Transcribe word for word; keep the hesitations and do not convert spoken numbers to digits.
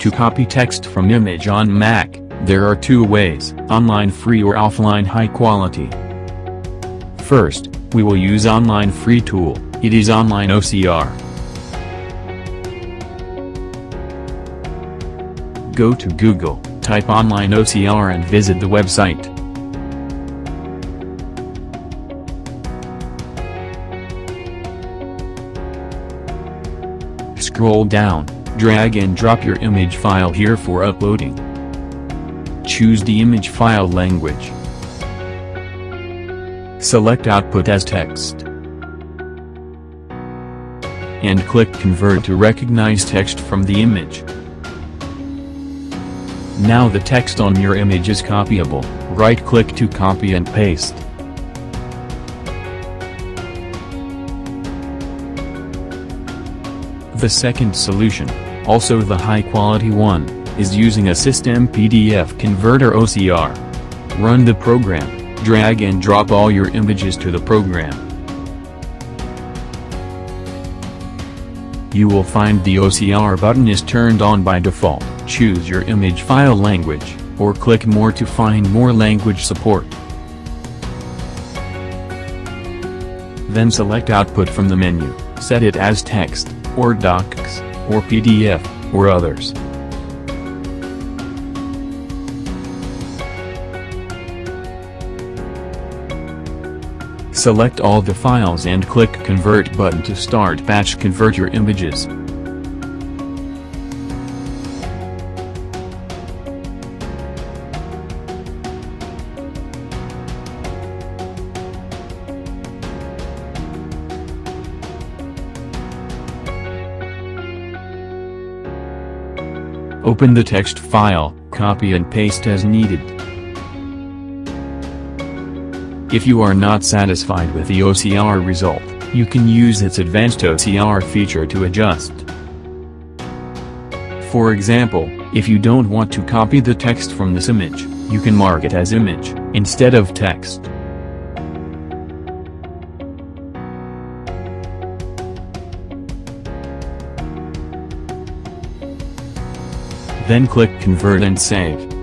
To copy text from image on Mac, there are two ways: online free or offline high quality. First, we will use online free tool. It is Online O C R. Go to Google, type Online O C R and visit the website. Scroll down, drag and drop your image file here for uploading. Choose the image file language. Select output as text. And click Convert to recognize text from the image. Now the text on your image is copyable. Right-click to copy and paste. The second solution, also the high-quality one, is using a Cisdem P D F converter O C R. Run the program. Drag and drop all your images to the program. You will find the O C R button is turned on by default. Choose your image file language, or click More to find more language support. Then select Output from the menu, set it as text, or docs, or P D F, or others. Select all the files and click Convert button to start batch convert your images. Open the text file, copy and paste as needed. If you are not satisfied with the O C R result, you can use its advanced O C R feature to adjust. For example, if you don't want to copy the text from this image, you can mark it as image, instead of text. Then click Convert and Save.